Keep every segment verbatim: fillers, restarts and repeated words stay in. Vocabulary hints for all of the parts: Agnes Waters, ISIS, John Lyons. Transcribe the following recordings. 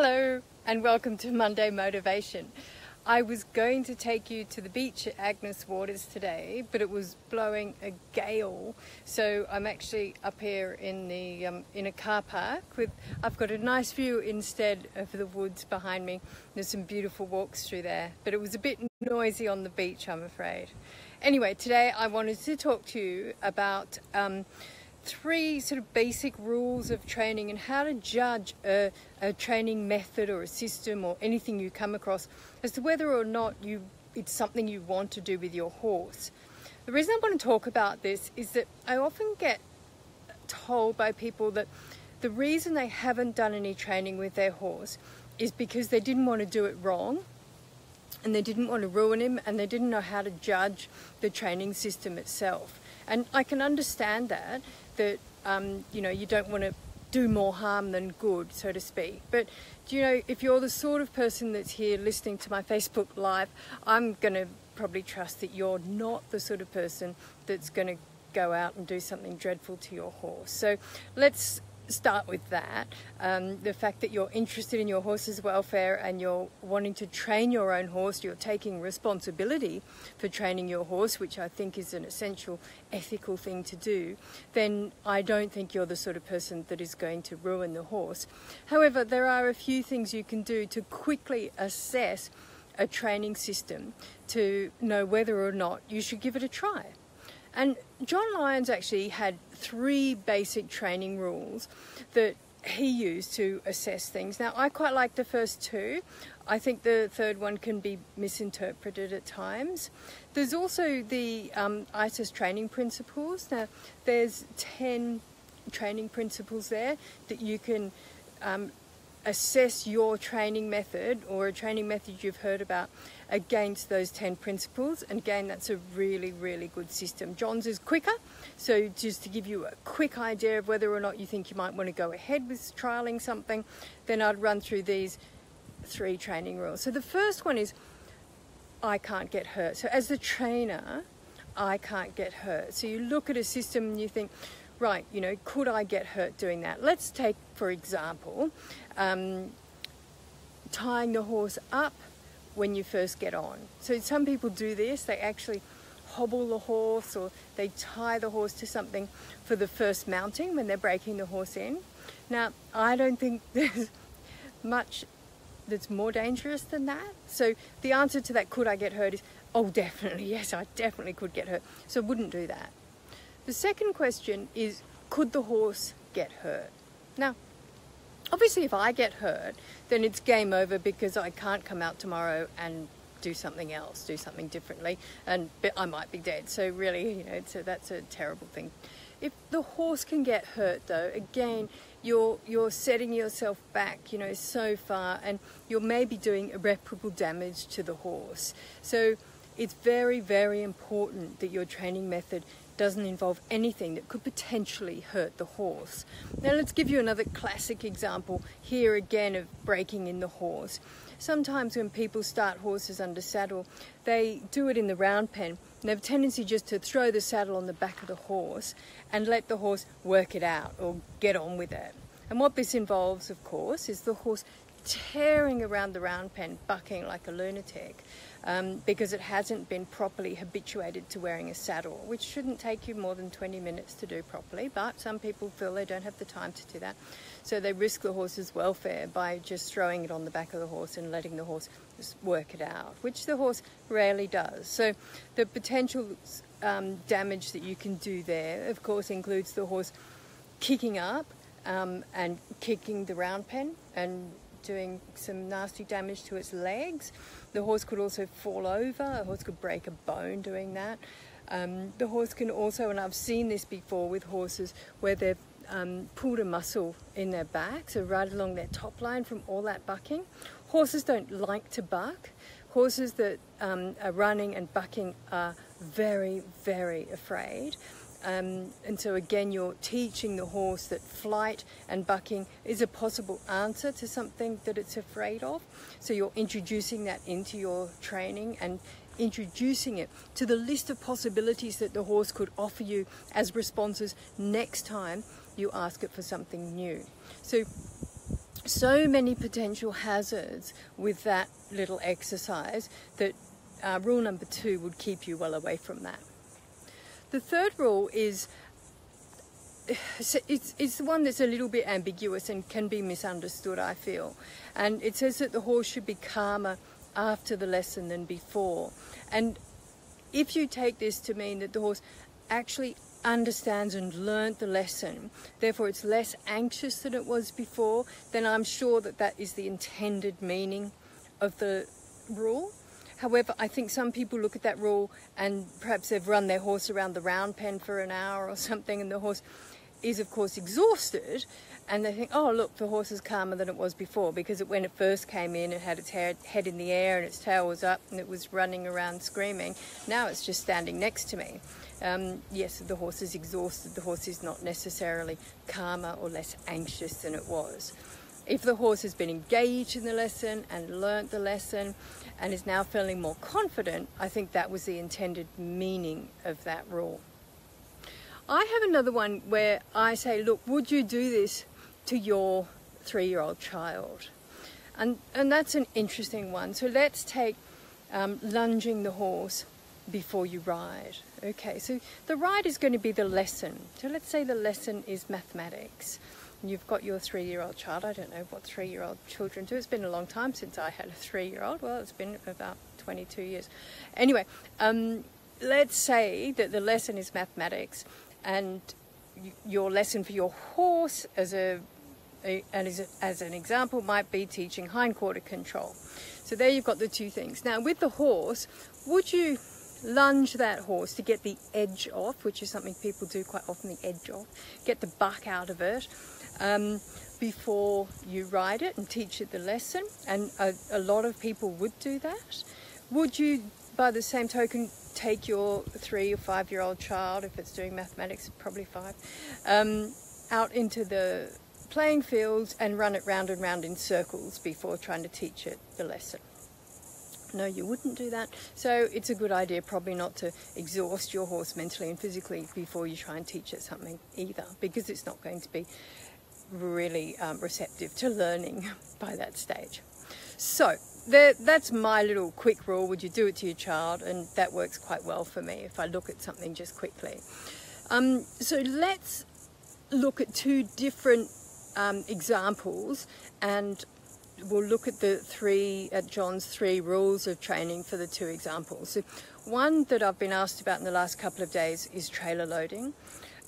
Hello and welcome to Monday Motivation. I was going to take you to the beach at Agnes Waters today, but it was blowing a gale, so I'm actually up here in the um, in a car park. With I've got a nice view instead of the woods behind me. There's some beautiful walks through there, but it was a bit noisy on the beach, I'm afraid. Anyway, today I wanted to talk to you about um, three sort of basic rules of training and how to judge a, a training method or a system or anything you come across as to whether or not you it's something you want to do with your horse. The reason I want to talk about this is that I often get told by people that the reason they haven't done any training with their horse is because they didn't want to do it wrong, and they didn't want to ruin him, and they didn't know how to judge the training system itself. And I can understand that, that um, you know, you don't want to do more harm than good, so to speak. But do you know, if you're the sort of person that's here listening to my Facebook Live, I'm going to probably trust that you're not the sort of person that's going to go out and do something dreadful to your horse. So let's start with that. Um, the fact that you're interested in your horse's welfare and you're wanting to train your own horse, you're taking responsibility for training your horse, which I think is an essential ethical thing to do, then I don't think you're the sort of person that is going to ruin the horse. However, there are a few things you can do to quickly assess a training system to know whether or not you should give it a try. And John Lyons actually had three basic training rules that he used to assess things. Now, I quite like the first two. I think the third one can be misinterpreted at times. There's also the um, ISIS training principles. Now, there's ten training principles there that you can um, assess your training method or a training method you've heard about against those ten principles. And again, that's a really, really good system. John's is quicker, so just to give you a quick idea of whether or not you think you might want to go ahead with trialing something, then I'd run through these three training rules. So the first one is, I can't get hurt. So as the trainer, I can't get hurt. So you look at a system and you think, right, you know, could I get hurt doing that? Let's take, for example, um, tying the horse up when you first get on. So some people do this, they actually hobble the horse or they tie the horse to something for the first mounting when they're breaking the horse in. Now, I don't think there's much that's more dangerous than that. So the answer to that, could I get hurt, is, oh, definitely, yes, I definitely could get hurt. So I wouldn't do that. The second question is, could the horse get hurt? Now, obviously if I get hurt, then it's game over because I can't come out tomorrow and do something else, do something differently, and I might be dead. So really, you know, it's a, that's a terrible thing. If the horse can get hurt though, again, you're, you're setting yourself back, you know, so far, and you're maybe doing irreparable damage to the horse. So it's very, very important that your training method doesn't involve anything that could potentially hurt the horse. Now let's give you another classic example here again of breaking in the horse. Sometimes when people start horses under saddle, they do it in the round pen. They have a tendency just to throw the saddle on the back of the horse and let the horse work it out or get on with it. And what this involves, of course, is the horse tearing around the round pen, bucking like a lunatic, um, because it hasn't been properly habituated to wearing a saddle, which shouldn't take you more than twenty minutes to do properly, but some people feel they don't have the time to do that, so they risk the horse's welfare by just throwing it on the back of the horse and letting the horse just work it out, which the horse rarely does. So the potential um, damage that you can do there, of course, includes the horse kicking up um, and kicking the round pen and doing some nasty damage to its legs. The horse could also fall over. A horse could break a bone doing that. Um, the horse can also, and I've seen this before with horses where they've um, pulled a muscle in their back, so right along their top line from all that bucking. Horses don't like to buck. Horses that um, are running and bucking are very, very afraid. Um, and so again, you're teaching the horse that flight and bucking is a possible answer to something that it's afraid of. So you're introducing that into your training and introducing it to the list of possibilities that the horse could offer you as responses next time you ask it for something new. So so many potential hazards with that little exercise that uh, rule number two would keep you well away from that. The third rule is it's, it's the one that's a little bit ambiguous and can be misunderstood, I feel. And it says that the horse should be calmer after the lesson than before. And if you take this to mean that the horse actually understands and learnt the lesson, therefore it's less anxious than it was before, then I'm sure that that is the intended meaning of the rule. However, I think some people look at that rule and perhaps they've run their horse around the round pen for an hour or something, and the horse is of course exhausted, and they think, oh look, the horse is calmer than it was before, because it, when it first came in, it had its head in the air and its tail was up and it was running around screaming. Now it's just standing next to me. Um, yes, the horse is exhausted. The horse is not necessarily calmer or less anxious than it was. If the horse has been engaged in the lesson and learnt the lesson and is now feeling more confident, I think that was the intended meaning of that rule. I have another one where I say, look, would you do this to your three-year-old child? And, and that's an interesting one. So let's take um, lunging the horse before you ride. Okay, so the ride is going to be the lesson. So let's say the lesson is mathematics. And you've got your three-year-old child. I don't know what three-year-old children do. It's been a long time since I had a three-year-old. Well, it's been about twenty-two years. Anyway, um, let's say that the lesson is mathematics, and your lesson for your horse as a, a, as a as an example might be teaching hind quarter control. So there you've got the two things. Now with the horse, would you lunge that horse to get the edge off, which is something people do quite often, the edge off, get the buck out of it um, before you ride it and teach it the lesson? And a, a lot of people would do that. Would you, by the same token, take your three or five-year-old child, if it's doing mathematics, probably five, um, out into the playing fields and run it round and round in circles before trying to teach it the lesson? No, you wouldn't do that. So it's a good idea probably not to exhaust your horse mentally and physically before you try and teach it something either, because it's not going to be really um, receptive to learning by that stage. So there, that's my little quick rule. Would you do it to your child? And that works quite well for me if I look at something just quickly. Um, so let's look at two different um, examples, and we'll look at the three, at John's three rules of training for the two examples. So one that I've been asked about in the last couple of days is trailer loading.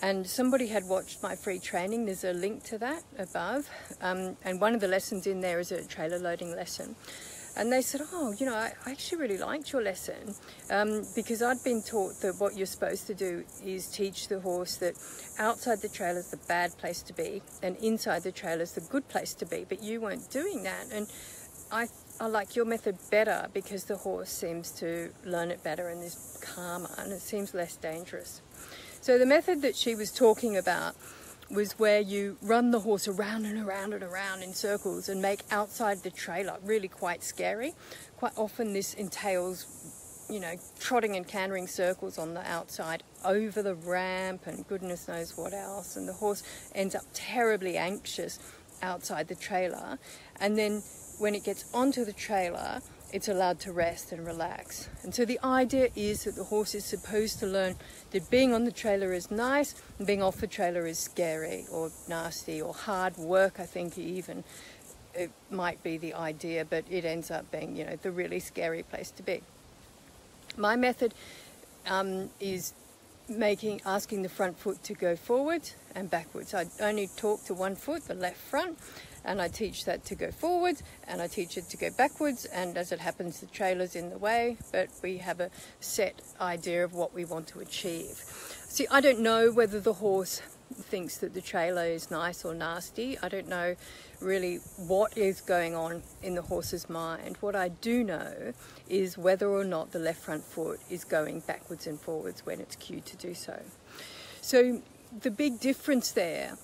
And somebody had watched my free training. There's a link to that above. Um, and one of the lessons in there is a trailer loading lesson. And they said, oh, you know, I actually really liked your lesson um, because I'd been taught that what you're supposed to do is teach the horse that outside the trailer's the bad place to be and inside the trailer's the good place to be, but you weren't doing that. And I, I like your method better because the horse seems to learn it better and is calmer and it seems less dangerous. So the method that she was talking about was where you run the horse around and around and around in circles and make outside the trailer really quite scary. Quite often this entails, you know, trotting and cantering circles on the outside over the ramp and goodness knows what else, and the horse ends up terribly anxious outside the trailer, and then when it gets onto the trailer it's allowed to rest and relax. And so the idea is that the horse is supposed to learn that being on the trailer is nice and being off the trailer is scary or nasty or hard work, I think even. It might be the idea, but it ends up being, you know, the really scary place to be. My method um, is making, asking the front foot to go forward and backwards. I only talk to one foot, the left front, and I teach that to go forwards, and I teach it to go backwards, and as it happens the trailer's in the way, but we have a set idea of what we want to achieve. See, I don't know whether the horse thinks that the trailer is nice or nasty. I don't know really what is going on in the horse's mind. What I do know is whether or not the left front foot is going backwards and forwards when it's cued to do so. So the big difference there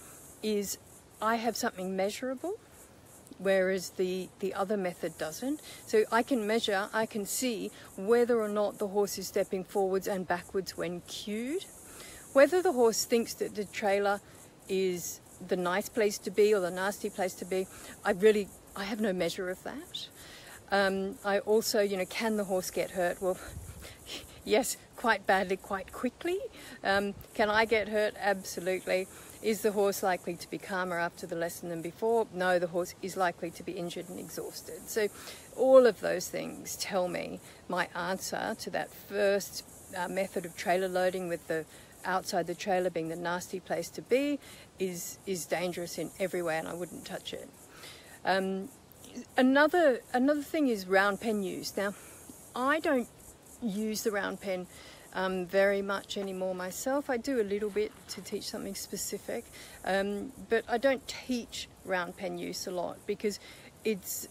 is I have something measurable, whereas the, the other method doesn't. So I can measure, I can see whether or not the horse is stepping forwards and backwards when cued, whether the horse thinks that the trailer is the nice place to be or the nasty place to be, I really, I have no measure of that. Um, I also, you know, can the horse get hurt? Well, yes, quite badly, quite quickly. Um, can I get hurt? Absolutely. Is the horse likely to be calmer after the lesson than before? No, the horse is likely to be injured and exhausted. So all of those things tell me my answer to that first uh, method of trailer loading, with the outside the trailer being the nasty place to be, is, is dangerous in every way, and I wouldn't touch it. Um, another, another thing is round pen use. Now, I don't use the round pen um, very much anymore myself. I do a little bit to teach something specific, um, but I don't teach round pen use a lot, because it's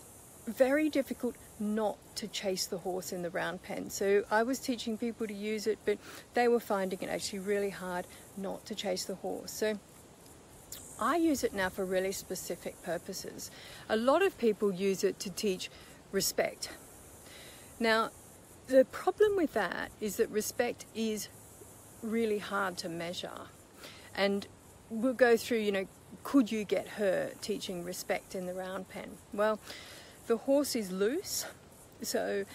very difficult not to chase the horse in the round pen. So I was teaching people to use it, but they were finding it actually really hard not to chase the horse. So I use it now for really specific purposes. A lot of people use it to teach respect. Now, the problem with that is that respect is really hard to measure. And we'll go through, you know, could you get hurt teaching respect in the round pen? Well, the horse is loose, so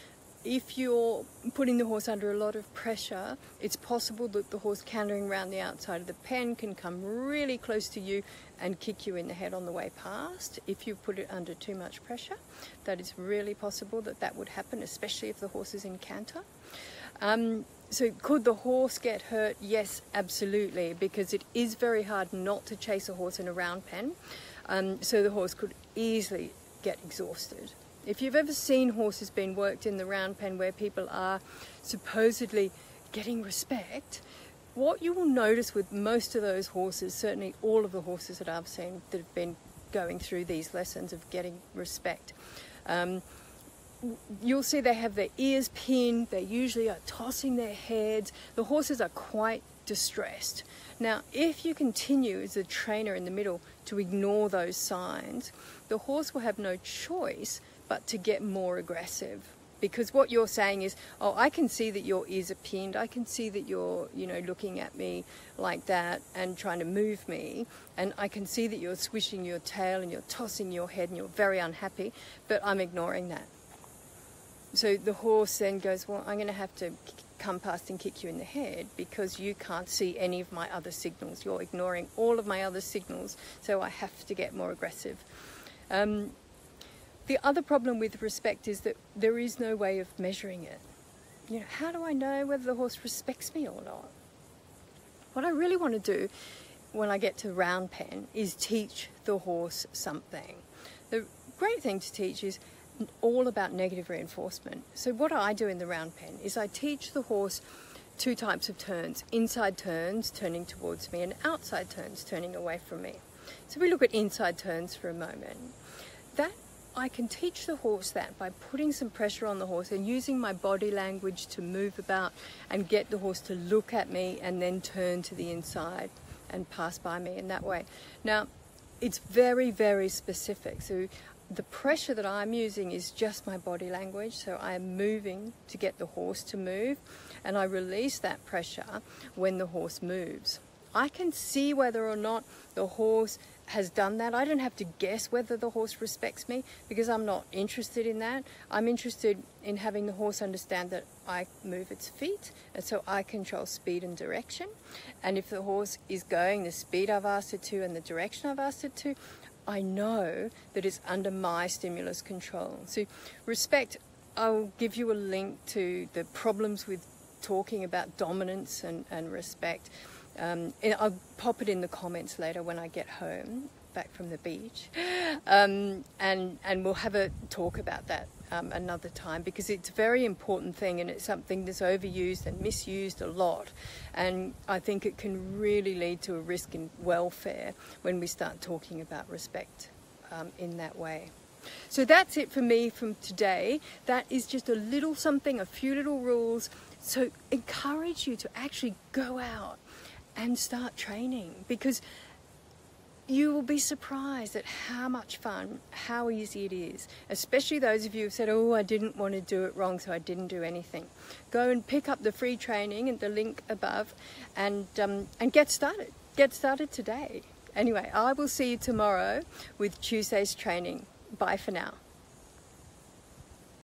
if you're putting the horse under a lot of pressure, it's possible that the horse cantering around the outside of the pen can come really close to you and kick you in the head on the way past. If you put it under too much pressure, that is really possible that that would happen, especially if the horse is in canter. Um, so could the horse get hurt? Yes, absolutely, because it is very hard not to chase a horse in a round pen, um, so the horse could easily get exhausted. If you've ever seen horses being worked in the round pen where people are supposedly getting respect, what you will notice with most of those horses, certainly all of the horses that I've seen that have been going through these lessons of getting respect, um, you'll see they have their ears pinned, they usually are tossing their heads, the horses are quite distressed. Now, if you continue as a trainer in the middle to ignore those signs, the horse will have no choice but to get more aggressive, because what you're saying is, oh, I can see that your ears are pinned, I can see that you're, you know, looking at me like that and trying to move me, and I can see that you're swishing your tail and you're tossing your head and you're very unhappy, but I'm ignoring that. So the horse then goes, well, I'm going to have to come past and kick you in the head because you can't see any of my other signals. You're ignoring all of my other signals, so I have to get more aggressive. Um, the other problem with respect is that there is no way of measuring it. You know, how do I know whether the horse respects me or not? What I really want to do when I get to round pen is teach the horse something. The great thing to teach is all about negative reinforcement. So what I do in the round pen is I teach the horse two types of turns: inside turns, turning towards me, and outside turns, turning away from me. So we look at inside turns for a moment. That I can teach the horse that by putting some pressure on the horse and using my body language to move about and get the horse to look at me and then turn to the inside and pass by me in that way. Now, it's very, very specific. So the pressure that I'm using is just my body language, so I'm moving to get the horse to move, and I release that pressure when the horse moves. I can see whether or not the horse has done that. I don't have to guess whether the horse respects me, because I'm not interested in that. I'm interested in having the horse understand that I move its feet, and so I control speed and direction. And if the horse is going the speed I've asked it to and the direction I've asked it to, I know that it's under my stimulus control. So respect, I'll give you a link to the problems with talking about dominance and, and respect. Um, and I'll pop it in the comments later when I get home, back from the beach. Um, and, and we'll have a talk about that um, another time, because it's a very important thing, and it's something that's overused and misused a lot. And I think it can really lead to a risk in welfare when we start talking about respect um, in that way. So that's it for me from today. That is just a little something, a few little rules. So encourage you to actually go out and start training, because you will be surprised at how much fun, how easy it is, especially those of you who said, oh, I didn't want to do it wrong, so I didn't do anything. Go and pick up the free training at the link above, and, um, and get started. Get started today. Anyway, I will see you tomorrow with Tuesday's training. Bye for now.